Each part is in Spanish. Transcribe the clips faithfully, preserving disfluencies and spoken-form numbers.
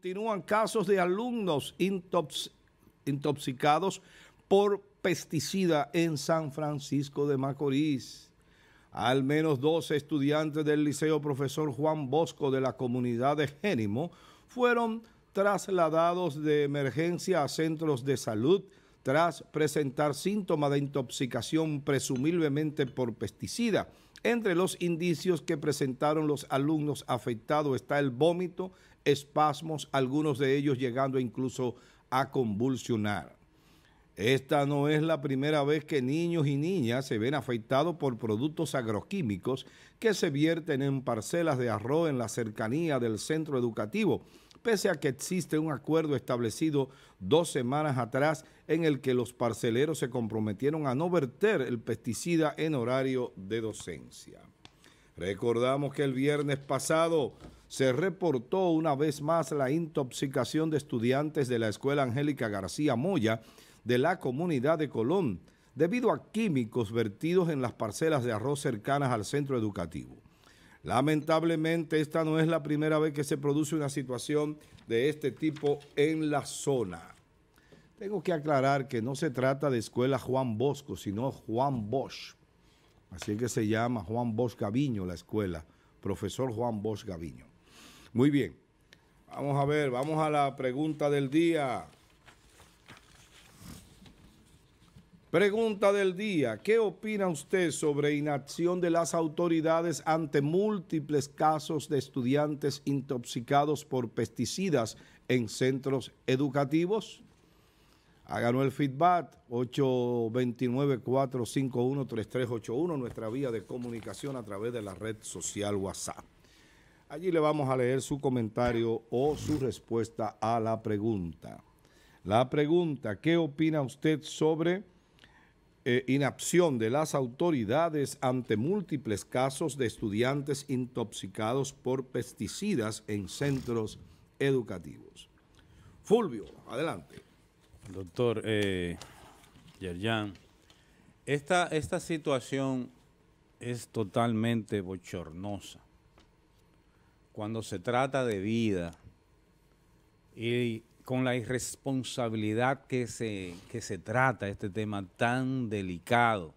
Continúan casos de alumnos intox intoxicados por pesticida en San Francisco de Macorís. Al menos dos estudiantes del Liceo Profesor Juan Bosco de la comunidad de Génimo fueron trasladados de emergencia a centros de salud tras presentar síntomas de intoxicación presumiblemente por pesticida. Entre los indicios que presentaron los alumnos afectados está el vómito, espasmos, algunos de ellos llegando incluso a convulsionar. Esta no es la primera vez que niños y niñas se ven afectados por productos agroquímicos que se vierten en parcelas de arroz en la cercanía del centro educativo, pese a que existe un acuerdo establecido dos semanas atrás en el que los parceleros se comprometieron a no verter el pesticida en horario de docencia. Recordamos que el viernes pasado se reportó una vez más la intoxicación de estudiantes de la Escuela Angélica García Moya de la comunidad de Colón, debido a químicos vertidos en las parcelas de arroz cercanas al centro educativo. Lamentablemente, esta no es la primera vez que se produce una situación de este tipo en la zona. Tengo que aclarar que no se trata de Escuela Juan Bosco, sino Juan Bosch. Así que se llama Juan Bosch Gaviño la escuela, Profesor Juan Bosch Gaviño. Muy bien, vamos a ver, vamos a la pregunta del día. Pregunta del día, ¿qué opina usted sobre inacción de las autoridades ante múltiples casos de estudiantes intoxicados por pesticidas en centros educativos? Háganos el feedback, ocho dos nueve, cuatro cinco uno, tres tres ocho uno, nuestra vía de comunicación a través de la red social WhatsApp. Allí le vamos a leer su comentario o su respuesta a la pregunta. La pregunta, ¿qué opina usted sobre Eh, inacción de las autoridades ante múltiples casos de estudiantes intoxicados por pesticidas en centros educativos? Fulvio, adelante. Doctor eh, Yerjan, esta, esta situación es totalmente bochornosa. Cuando se trata de vida y con la irresponsabilidad que se, que se trata este tema tan delicado.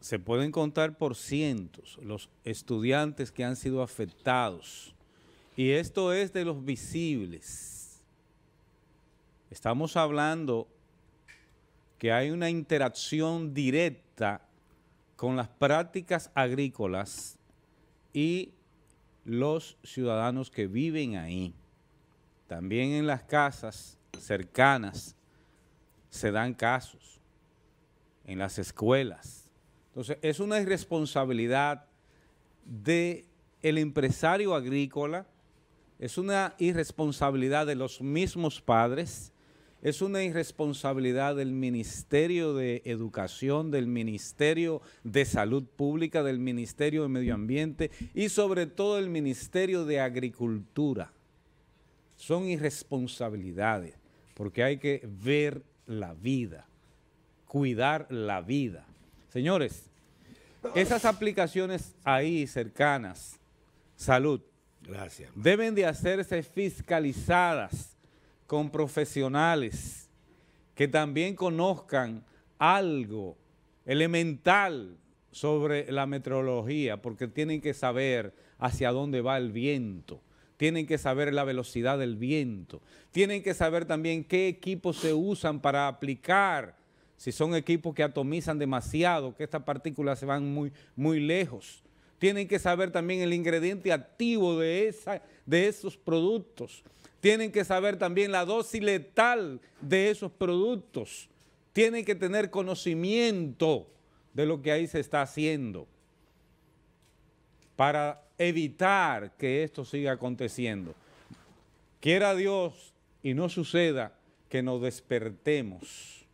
Se pueden contar por cientos los estudiantes que han sido afectados. Y esto es de los visibles. Estamos hablando que hay una interacción directa con las prácticas agrícolas y los ciudadanos que viven ahí. También en las casas cercanas se dan casos, en las escuelas. Entonces, es una irresponsabilidad del empresario agrícola, es una irresponsabilidad de los mismos padres, es una irresponsabilidad del Ministerio de Educación, del Ministerio de Salud Pública, del Ministerio de Medio Ambiente y sobre todo el Ministerio de Agricultura. Son irresponsabilidades, porque hay que ver la vida, cuidar la vida. Señores, esas aplicaciones ahí cercanas, salud, gracias, deben de hacerse fiscalizadas con profesionales que también conozcan algo elemental sobre la meteorología, porque tienen que saber hacia dónde va el viento. Tienen que saber la velocidad del viento. Tienen que saber también qué equipos se usan para aplicar. Si son equipos que atomizan demasiado, que estas partículas se van muy, muy lejos. Tienen que saber también el ingrediente activo de, esa, de esos productos. Tienen que saber también la dosis letal de esos productos. Tienen que tener conocimiento de lo que ahí se está haciendo para evitar que esto siga aconteciendo. Quiera Dios y no suceda que nos despertemos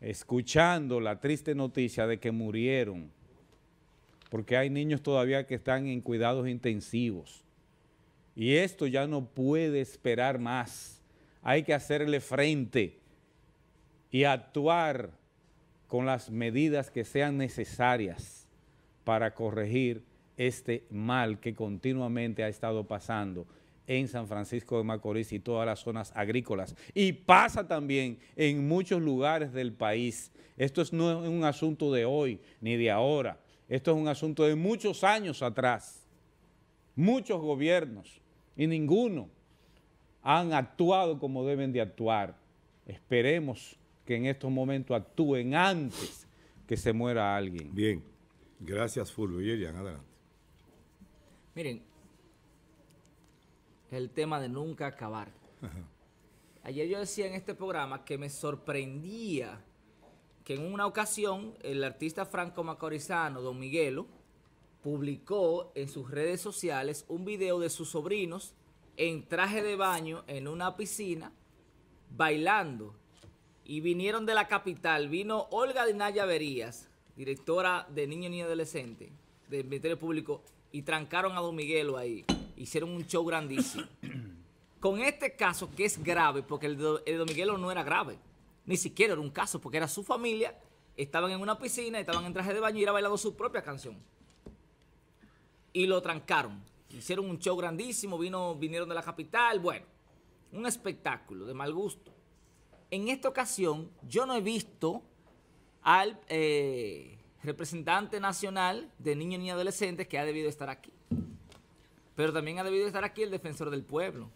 escuchando la triste noticia de que murieron, porque hay niños todavía que están en cuidados intensivos. Y esto ya no puede esperar más. Hay que hacerle frente y actuar con las medidas que sean necesarias para corregir este mal que continuamente ha estado pasando en San Francisco de Macorís y todas las zonas agrícolas, y pasa también en muchos lugares del país. Esto no es un asunto de hoy ni de ahora, esto es un asunto de muchos años atrás. Muchos gobiernos y ninguno han actuado como deben de actuar. Esperemos que en estos momentos actúen antes que se muera alguien. Bien, gracias Fulvio. Yerian, adelante. Miren, el tema de nunca acabar. Ajá. Ayer yo decía en este programa que me sorprendía que en una ocasión el artista franco-macorizano Don Miguelo publicó en sus redes sociales un video de sus sobrinos en traje de baño en una piscina bailando, y vinieron de la capital. Vino Olga de Naya Verías, directora de Niño y Niña Adolescente del Ministerio Público, y trancaron a Don Miguelo ahí. Hicieron un show grandísimo. Con este caso, que es grave, porque el de, el de Don Miguelo no era grave, ni siquiera era un caso, porque era su familia, estaban en una piscina, estaban en traje de baño y era bailando su propia canción. Y lo trancaron. Hicieron un show grandísimo, vino, vinieron de la capital, bueno, un espectáculo de mal gusto. En esta ocasión, yo no he visto al eh, representante nacional de niños y niñas adolescentes, que ha debido estar aquí. Pero también ha debido estar aquí el defensor del pueblo.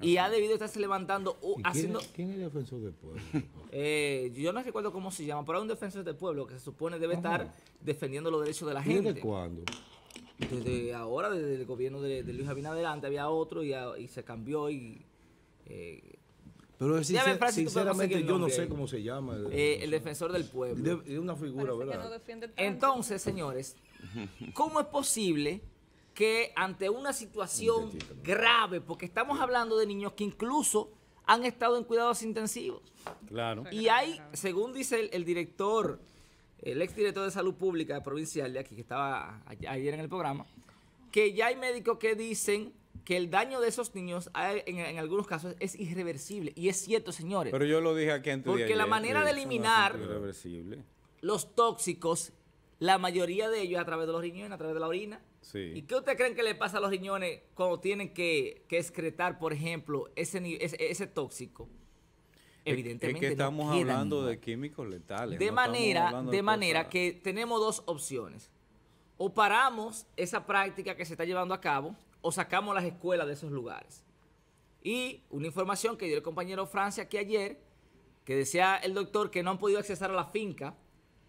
Así. Y ha debido estarse levantando, uh, ¿quién haciendo... Es, ¿quién es el defensor del pueblo? eh, yo no recuerdo cómo se llama, pero hay un defensor del pueblo que se supone debe ¿cómo? Estar defendiendo los derechos de la gente. ¿Desde cuándo? Desde ahora, desde el gobierno de, de Luis Abina adelante, había otro y, a, y se cambió y... Eh, pero es sincer, ven, sinceramente yo no sé cómo se llama. El, eh, el defensor del pueblo. Es una figura, parece, ¿verdad? No defiende tanto. Entonces, señores, ¿cómo es posible que ante una situación grave, porque estamos hablando de niños que incluso han estado en cuidados intensivos? Claro. Y hay, según dice el, el director, el exdirector de Salud Pública provincial de aquí, que estaba ayer en el programa, que ya hay médicos que dicen que el daño de esos niños en, en algunos casos es irreversible. Y es cierto, señores. Pero yo lo dije aquí antes. Porque de ayer, la manera de eliminar los tóxicos, la mayoría de ellos a través de los riñones, a través de la orina. Sí. ¿Y qué ustedes creen que le pasa a los riñones cuando tienen que, que excretar, por ejemplo, ese, ese, ese tóxico? Evidentemente es que estamos no hablando ningún. de químicos letales. De no manera, de de manera que tenemos dos opciones. O paramos esa práctica que se está llevando a cabo, o sacamos las escuelas de esos lugares. Y una información que dio el compañero Francia aquí ayer, que decía el doctor que no han podido accesar a la finca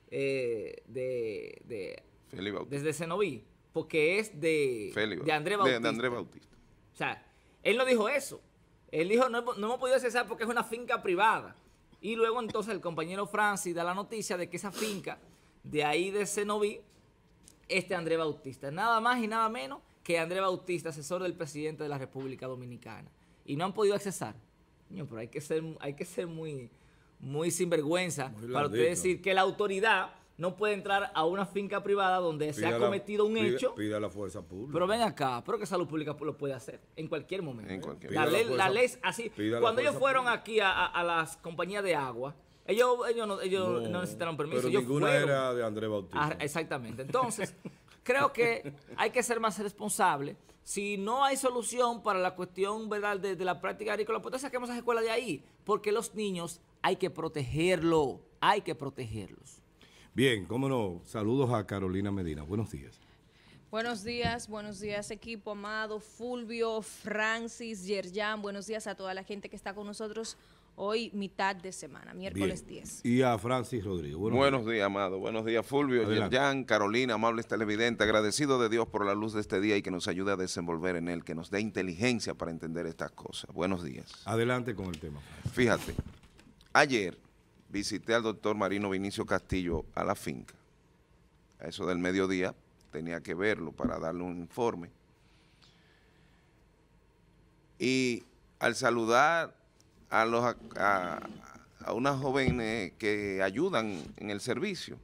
eh, de, de, desde Cenoví, porque es de, de Andrés Bautista. De, de Andrés Bautista. O sea, él no dijo eso. Él dijo, no, no hemos podido accesar porque es una finca privada. Y luego entonces el compañero Francis da la noticia de que esa finca de ahí de Cenoví es de Andrés Bautista. Nada más y nada menos que Andrés Bautista, asesor del presidente de la República Dominicana. Y no han podido accesar. No, pero hay que ser, hay que ser muy, muy sinvergüenza muy para usted decir que la autoridad no puede entrar a una finca privada donde pida se ha cometido la, un pida, hecho. Pida la fuerza pública. Pero ven acá, pero que Salud Pública lo puede hacer en cualquier momento. En cualquier la, ley, la, fuerza, la ley es así. Cuando ellos fueron pública. aquí a, a, a las compañías de agua, ellos, ellos, no, ellos no, no necesitaron permiso. Pero ellos ninguna era de Andrés Bautista. A, exactamente. Entonces, creo que hay que ser más responsable. Si no hay solución para la cuestión, ¿verdad?, de, de la práctica agrícola, pues saquemos las escuelas de ahí. Porque los niños hay que protegerlos. Hay que protegerlos. Bien, cómo no, saludos a Carolina Medina, buenos días. Buenos días, buenos días equipo amado, Fulvio, Francis, Yerjan, buenos días a toda la gente que está con nosotros hoy mitad de semana, miércoles Bien. diez. Y a Francis Rodríguez. Buenos, buenos días. días, amado, buenos días Fulvio, Yerjan, Carolina, amables televidentes, agradecido de Dios por la luz de este día y que nos ayude a desenvolver en él, que nos dé inteligencia para entender estas cosas. Buenos días. Adelante con el tema. Fíjate, ayer visité al doctor Marino Vinicio Castillo a la finca. A eso del mediodía tenía que verlo para darle un informe. Y al saludar a, los, a, a unas jóvenes que ayudan en el servicio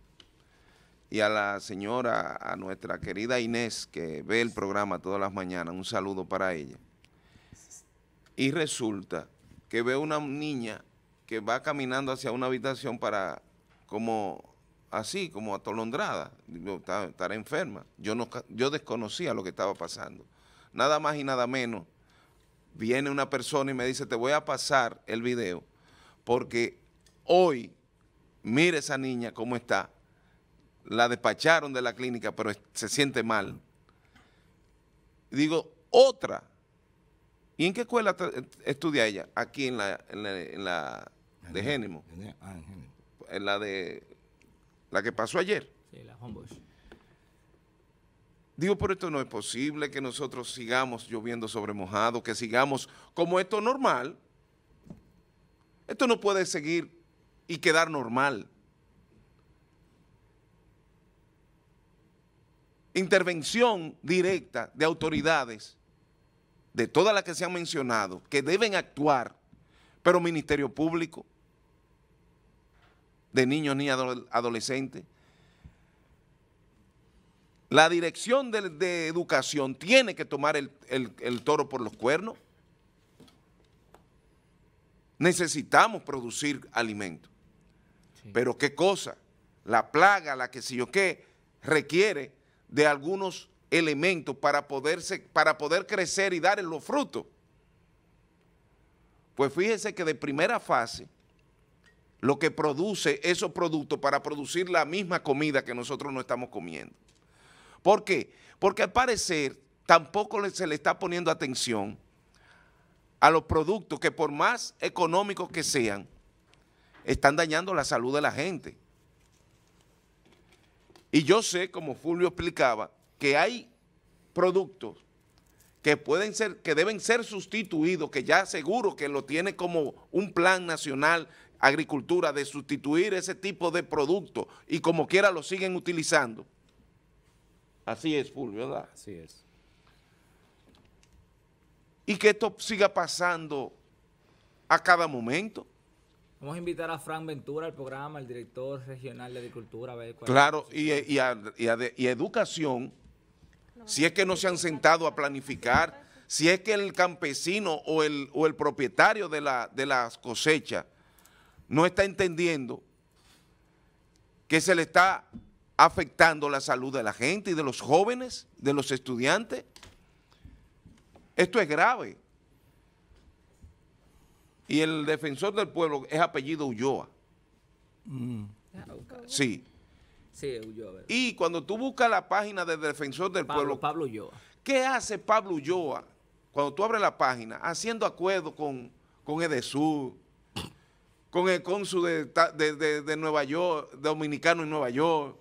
y a la señora, a nuestra querida Inés, que ve el programa todas las mañanas, un saludo para ella. Y resulta que veo una niña que va caminando hacia una habitación para como así como atolondrada, estará enferma. Yo, no, yo desconocía lo que estaba pasando. Nada más y nada menos, viene una persona y me dice, te voy a pasar el video, porque hoy, mire esa niña cómo está, la despacharon de la clínica, pero se siente mal. Digo, otra. ¿Y en qué escuela estudia ella? Aquí en la, en la, en la de Génimo. Ah, en Génimo. En la de, la que pasó ayer. Sí, la Juan Bosch. Digo, pero esto no es posible, que nosotros sigamos lloviendo sobre mojado, que sigamos como esto normal. Esto no puede seguir y quedar normal. Intervención directa de autoridades, de todas las que se han mencionado, que deben actuar, pero Ministerio Público, de niños, niñas, adolescentes. La dirección de, de educación tiene que tomar el, el, el toro por los cuernos. Necesitamos producir alimentos. Sí. Pero qué cosa, la plaga, la que si yo qué, requiere de algunos elementos para, poderse, para poder crecer y dar los frutos. Pues fíjese que de primera fase, lo que produce esos productos para producir la misma comida que nosotros no estamos comiendo. ¿Por qué? Porque al parecer tampoco se le está poniendo atención a los productos que, por más económicos que sean, están dañando la salud de la gente. Y yo sé, como Fulvio explicaba, que hay productos que pueden ser, que deben ser sustituidos, que ya seguro que lo tiene como un plan nacional agricultura de sustituir ese tipo de productos, y como quiera lo siguen utilizando. Así es, Fulvio, ¿verdad? Así es. Y que esto siga pasando a cada momento. Vamos a invitar a Frank Ventura al programa, el director regional de Agricultura. A ver cuál claro, y, y, a, y, a de, y educación, si es que no se han sentado a planificar, si es que el campesino o el, o el propietario de, la, de las cosechas no está entendiendo que se le está afectando la salud de la gente y de los jóvenes, de los estudiantes. Esto es grave. Y el defensor del pueblo es apellido Ulloa. Mm. Sí. Sí, Ulloa. Y cuando tú buscas la página del defensor del Pablo, pueblo... Pablo Ulloa. ¿Qué hace Pablo Ulloa cuando tú abres la página? Haciendo acuerdos con, con Edesur, con el cónsul de, de, de, de Nueva York, dominicano en Nueva York.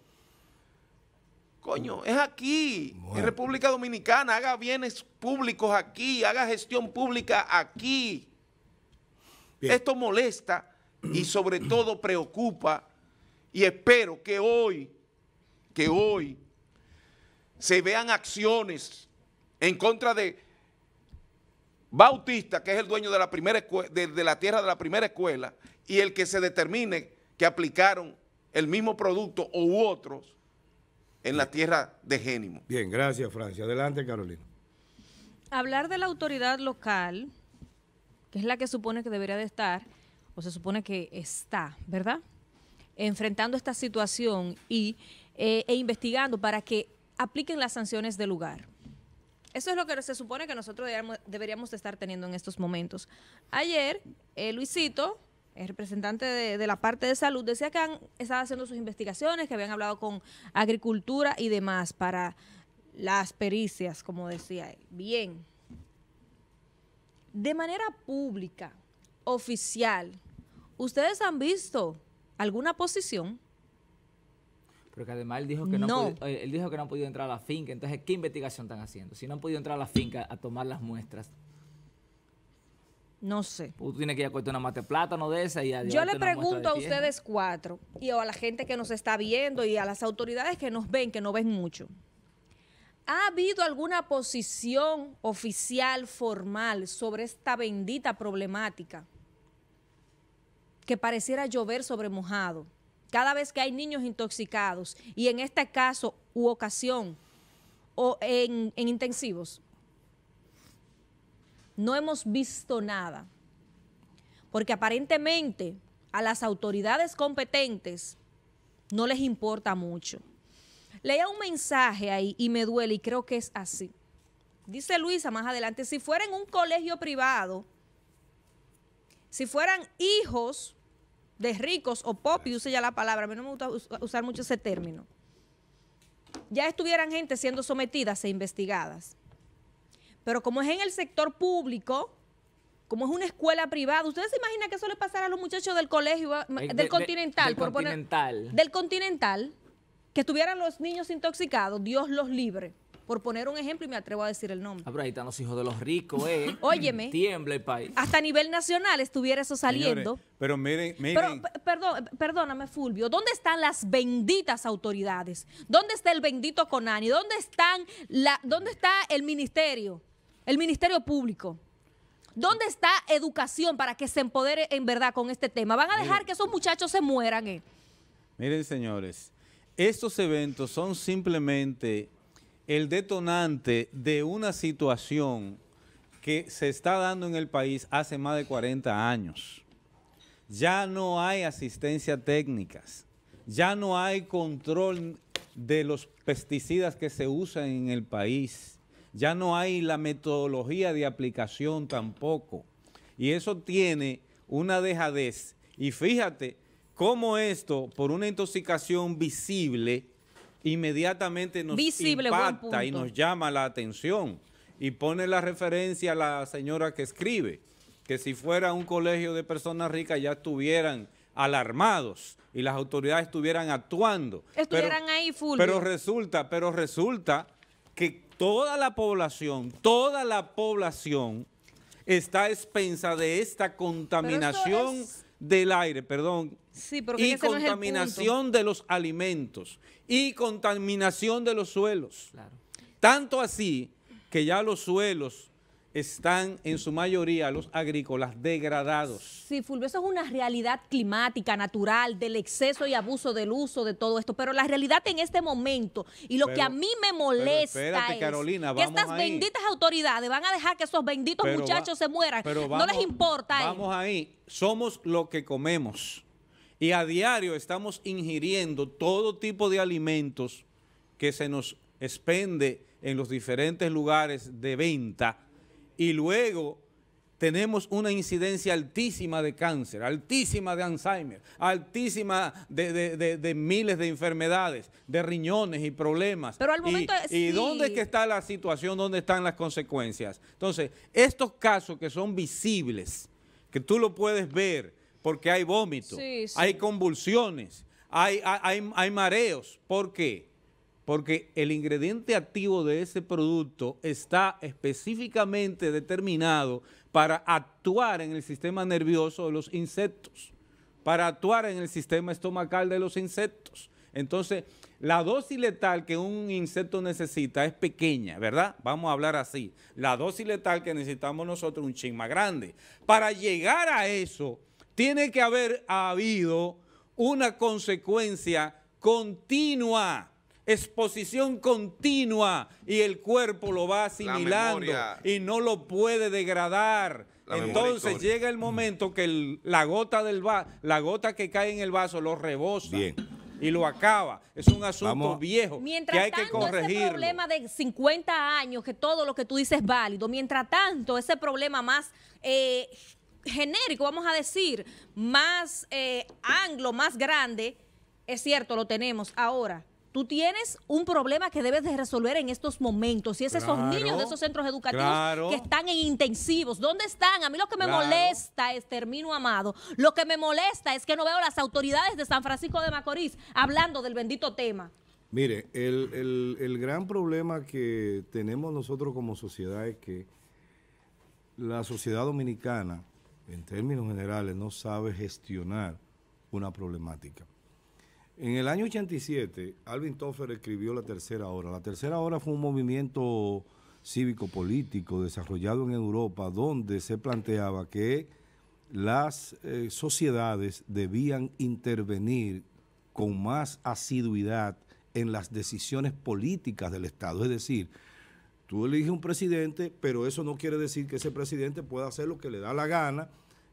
Coño, es aquí, bueno. En República Dominicana, haga bienes públicos aquí, haga gestión pública aquí. Bien. Esto molesta y sobre todo preocupa, y espero que hoy, que hoy se vean acciones en contra de Bautista, que es el dueño de la, primera de, de la tierra de la primera escuela, y el que se determine que aplicaron el mismo producto u otros en Bien. La tierra de Génimo. Bien, gracias, Francia. Adelante, Carolina. Hablar de la autoridad local, que es la que supone que debería de estar, o se supone que está, ¿verdad?, enfrentando esta situación y, eh, e investigando para que apliquen las sanciones del lugar. Eso es lo que se supone que nosotros deberíamos, deberíamos estar teniendo en estos momentos. Ayer, eh, Luisito, el representante de, de la parte de salud, decía que han estado haciendo sus investigaciones, que habían hablado con agricultura y demás para las pericias, como decía él. Bien. De manera pública, oficial, ¿ustedes han visto alguna posición? Porque además él dijo que no, no. Han podido, él dijo que no han podido entrar a la finca. Entonces, ¿qué investigación están haciendo? Si no han podido entrar a la finca a tomar las muestras. No sé. Tú tienes que ir a cortar una mate plátano de esa y a yo le pregunto a ustedes cuatro, y a la gente que nos está viendo y a las autoridades que nos ven, que no ven mucho. ¿Ha habido alguna posición oficial, formal, sobre esta bendita problemática que pareciera llover sobre mojado? Cada vez que hay niños intoxicados, y en este caso u ocasión, o en, en intensivos, no hemos visto nada. Porque aparentemente a las autoridades competentes no les importa mucho. Leía un mensaje ahí y me duele, y creo que es así. Dice Luisa más adelante, si fuera en un colegio privado, si fueran hijos de ricos o pop, y use ya la palabra, a mí no me gusta usar mucho ese término, ya estuvieran gente siendo sometidas e investigadas. Pero como es en el sector público, como es una escuela privada, ¿ustedes se imaginan que eso le pasará a los muchachos del colegio, del de, Continental? De, del por Continental. Poner, del Continental, que estuvieran los niños intoxicados, Dios los libre. Por poner un ejemplo, y me atrevo a decir el nombre. Ah, pero ahí están los hijos de los ricos, ¿eh? Óyeme. Tiembla el país. Hasta a nivel nacional estuviera eso saliendo. Señores, pero miren, miren. Pero, perdón, perdóname, Fulvio. ¿Dónde están las benditas autoridades? ¿Dónde está el bendito Conani? ¿Dónde, están la, dónde está el ministerio? El Ministerio Público. ¿Dónde está educación para que se empodere en verdad con este tema? ¿Van a dejar miren, que esos muchachos se mueran, eh? Miren, señores. Estos eventos son simplemente el detonante de una situación que se está dando en el país hace más de cuarenta años. Ya no hay asistencia técnica, ya no hay control de los pesticidas que se usan en el país, ya no hay la metodología de aplicación tampoco. Y eso tiene una dejadez. Y fíjate cómo esto, por una intoxicación visible, inmediatamente nos Visible, impacta y nos llama la atención, y pone la referencia a la señora que escribe, que si fuera un colegio de personas ricas ya estuvieran alarmados y las autoridades estuvieran actuando. Estuvieran pero, ahí, Fulvio. Pero resulta, pero resulta que toda la población, toda la población está a expensa de esta contaminación del aire, perdón, sí, y contaminación no de los alimentos y contaminación de los suelos. Claro. Tanto así que ya los suelos están en su mayoría, los agrícolas, degradados. Sí, Fulvio, eso es una realidad climática, natural, del exceso y abuso del uso de todo esto, pero la realidad en este momento, y lo pero, que a mí me molesta espérate, es Carolina, que estas ahí. benditas autoridades van a dejar que esos benditos pero muchachos va, se mueran, pero vamos, no les importa. Vamos eh. ahí, somos lo que comemos, y a diario estamos ingiriendo todo tipo de alimentos que se nos expende en los diferentes lugares de venta, y luego tenemos una incidencia altísima de cáncer, altísima de Alzheimer, altísima de, de, de, de miles de enfermedades, de riñones y problemas. Pero al momento y, sí. ¿Y dónde es que está la situación? ¿Dónde están las consecuencias? Entonces, estos casos que son visibles, que tú lo puedes ver porque hay vómito, sí, sí. hay convulsiones, hay, hay, hay mareos. ¿Por qué? Porque el ingrediente activo de ese producto está específicamente determinado para actuar en el sistema nervioso de los insectos, para actuar en el sistema estomacal de los insectos. Entonces, la dosis letal que un insecto necesita es pequeña, ¿verdad? Vamos a hablar así. La dosis letal que necesitamos nosotros es un chin más grande. Para llegar a eso, tiene que haber habido una consecuencia continua, exposición continua, y el cuerpo lo va asimilando memoria, y no lo puede degradar. Entonces llega el momento que el, la gota del va, la gota que cae en el vaso lo rebosa. Bien. Y lo acaba. Es un asunto Vamos. viejo mientras que hay tanto, que corregirlo. Ese problema de cincuenta años, que todo lo que tú dices es válido, mientras tanto ese problema más eh, genérico, vamos a decir, más eh, anglo, más grande, es cierto, lo tenemos ahora. Tú tienes un problema que debes de resolver en estos momentos, y es claro, esos niños de esos centros educativos claro. que están en intensivos. ¿Dónde están? A mí lo que me claro. molesta es, termino, Amado, lo que me molesta es que no veo las autoridades de San Francisco de Macorís hablando del bendito tema. Mire, el, el, el gran problema que tenemos nosotros como sociedad es que la sociedad dominicana, en términos generales, no sabe gestionar una problemática. En el año ochenta y siete, Alvin Toffler escribió La Tercera Hora. La Tercera Hora fue un movimiento cívico-político desarrollado en Europa, donde se planteaba que las eh, sociedades debían intervenir con más asiduidad en las decisiones políticas del Estado. Es decir, tú eliges un presidente, pero eso no quiere decir que ese presidente pueda hacer lo que le da la gana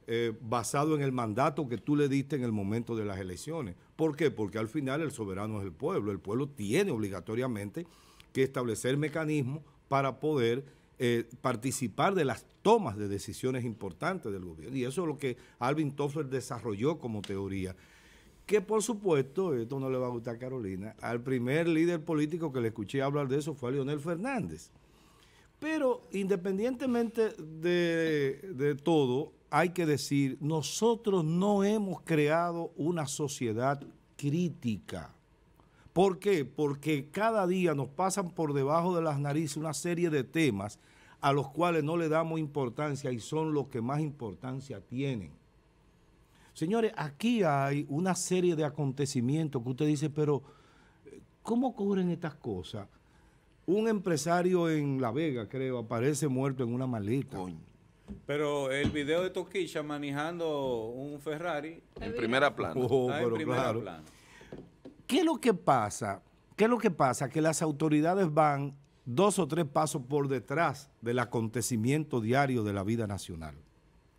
eh, basado en el mandato que tú le diste en el momento de las elecciones. ¿Por qué? Porque al final el soberano es el pueblo. El pueblo tiene obligatoriamente que establecer mecanismos para poder eh, participar de las tomas de decisiones importantes del gobierno. Y eso es lo que Alvin Toffler desarrolló como teoría. Que por supuesto, esto no le va a gustar a Carolina, al primer líder político que le escuché hablar de eso fue a Leonel Fernández. Pero independientemente de, de todo, hay que decir, nosotros no hemos creado una sociedad crítica. ¿Por qué? Porque cada día nos pasan por debajo de las narices una serie de temas a los cuales no le damos importancia y son los que más importancia tienen. Señores, aquí hay una serie de acontecimientos que usted dice, pero ¿cómo ocurren estas cosas? Un empresario en La Vega, creo, aparece muerto en una maleta. Coño. Pero el video de Toquilla manejando un Ferrari... En primera plana. Oh, ah, pero en primera claro. plana. ¿Qué es lo que pasa? ¿Qué es lo que pasa? Que las autoridades van dos o tres pasos por detrás del acontecimiento diario de la vida nacional.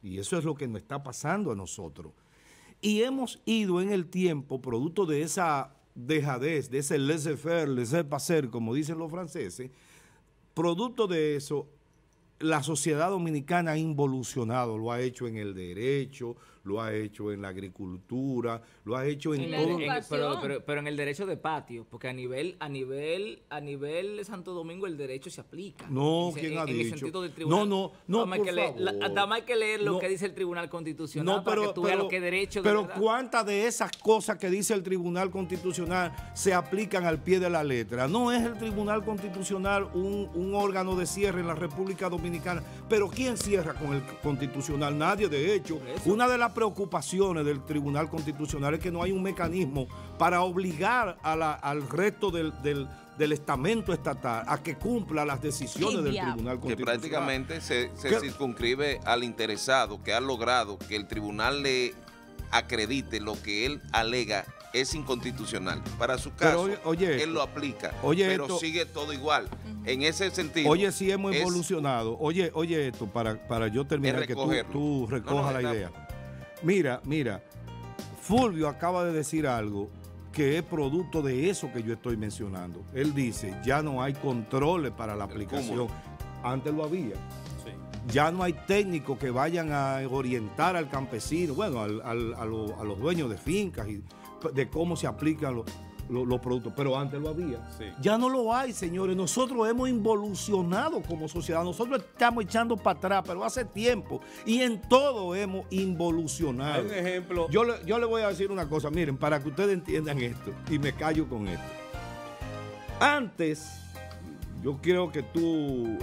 Y eso es lo que nos está pasando a nosotros. Y hemos ido en el tiempo, producto de esa... dejadez, de ese laissez-faire, laissez-passer, como dicen los franceses, producto de eso, la sociedad dominicana ha involucionado, lo ha hecho en el derecho, lo ha hecho en la agricultura, lo ha hecho en, en todo. En, pero, pero, pero en el derecho de patio, porque a nivel, a nivel, a nivel de Santo Domingo el derecho se aplica. No, ¿quién en, ha en dicho? El sentido del tribunal. No, no, no, por favor. Le, la, hay que leer lo no, que dice el Tribunal Constitucional no, pero, para que tú pero, veas lo que derecho de Pero cuántas de esas cosas que dice el Tribunal Constitucional se aplican al pie de la letra. No es el Tribunal Constitucional un, un órgano de cierre en la República Dominicana, pero ¿quién cierra con el Constitucional? Nadie, de hecho. Una de las preocupaciones del Tribunal Constitucional es que no hay un mecanismo para obligar a la, al resto del, del, del estamento estatal a que cumpla las decisiones del Tribunal Constitucional. Que prácticamente se, se circunscribe al interesado que ha logrado que el tribunal le acredite lo que él alega es inconstitucional. Para su caso, pero, oye, él lo aplica, oye, pero esto, sigue todo igual. Uh-huh. En ese sentido... Oye, sí hemos es, evolucionado. Oye, oye esto, para, para yo terminar, que tú, tú recojas no, no, la está, idea. Mira, mira, Fulvio acaba de decir algo que es producto de eso que yo estoy mencionando. Él dice, ya no hay controles para la aplicación. Antes lo había. Sí. Ya no hay técnicos que vayan a orientar al campesino, bueno, al, al, a, lo, a los dueños de fincas, y de cómo se aplican los, los, los productos. Pero antes lo había. Sí. Ya no lo hay, señores. Nosotros hemos involucionado como sociedad. Nosotros estamos echando para atrás, pero hace tiempo. Y en todo hemos involucionado. Hay un ejemplo. Yo le, yo le voy a decir una cosa. Miren, para que ustedes entiendan esto. Y me callo con esto. Antes, yo creo que tú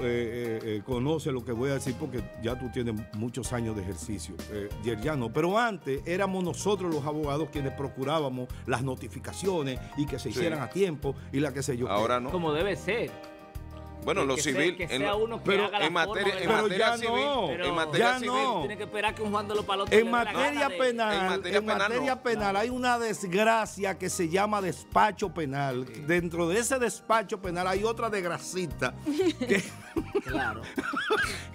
eh, eh, conoces lo que voy a decir porque ya tú tienes muchos años de ejercicio, eh, Yerjano. Pero antes éramos nosotros los abogados quienes procurábamos las notificaciones y que se hicieran sí. a tiempo y la que se yo. Ahora no. Como debe ser. Bueno, lo civil, pero en materia civil, en materia civil, tiene que esperar que un Juan de los Palotes. En materia penal, en materia penal hay una desgracia que se llama despacho penal. Sí. Dentro de ese despacho penal hay otra desgracita que, claro.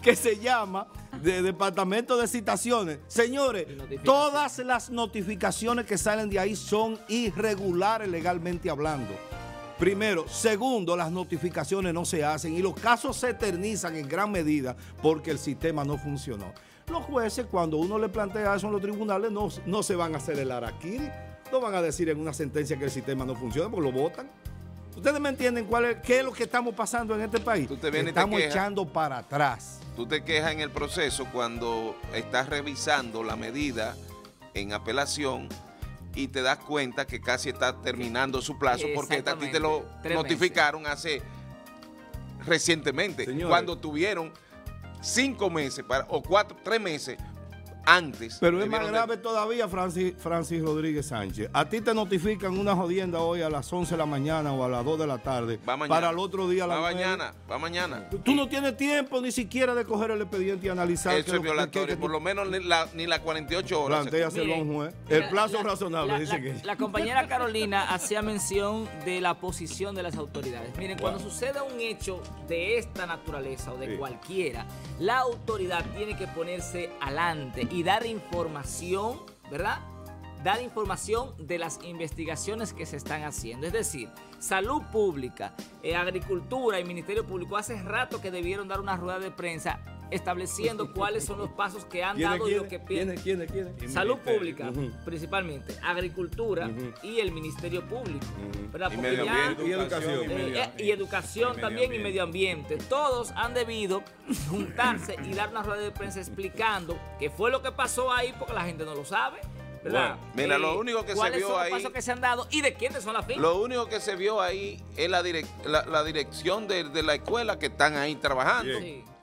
que se llama de departamento de citaciones. Señores, todas las notificaciones que salen de ahí son irregulares legalmente hablando. Primero. Segundo, las notificaciones no se hacen y los casos se eternizan en gran medida porque el sistema no funcionó. Los jueces, cuando uno le plantea eso en los tribunales, no, no se van a hacer el harakiri, no van a decir en una sentencia que el sistema no funciona porque lo votan. ¿Ustedes me entienden cuál es, qué es lo que estamos pasando en este país? Tú te vienes, estamos te echando para atrás. Tú te quejas en el proceso cuando estás revisando la medida en apelación y te das cuenta que casi está terminando su plazo porque a ti te lo notificaron hace recientemente, señores, cuando tuvieron cinco meses para, o cuatro, tres meses antes. Pero es más grave de... todavía, Francis, Francis Rodríguez Sánchez. A ti te notifican una jodienda hoy a las once de la mañana o a las dos de la tarde. Va mañana, para el otro día a la va mañana. Va mañana. Tú no tienes tiempo ni siquiera de coger el expediente y analizar. Eso es violatorio. Que que por lo menos ni la, ni las cuarenta y ocho horas. Plantéaselo a un juez. El plazo la, razonable la, dice la, que... La, la compañera Carolina hacía mención de la posición de las autoridades. Miren, wow. Cuando suceda un hecho de esta naturaleza o de sí. cualquiera, la autoridad tiene que ponerse adelante. y dar información, ¿verdad? Dar información de las investigaciones que se están haciendo. Es decir, Salud Pública, eh, Agricultura y Ministerio Público hace rato que debieron dar una rueda de prensa estableciendo cuáles son los pasos que han dado quiénes, y lo que pierden. ¿Quiénes, quiénes, quiénes? Salud Pública, uh -huh. principalmente, Agricultura uh -huh. y el Ministerio Público. Uh -huh. Y, medio ambiente, ya, educación, eh, y, medio ambiente, y educación y también y medio ambiente. Todos han debido juntarse y dar una rueda de prensa explicando qué fue lo que pasó ahí, porque la gente no lo sabe. Bueno, mira, eh, lo único que se vio ahí, ¿cuáles son los pasos que se han dado y de quiénes son las filas? Lo único que se vio ahí es la, direc la, la dirección de, de la escuela que están ahí trabajando. Sí.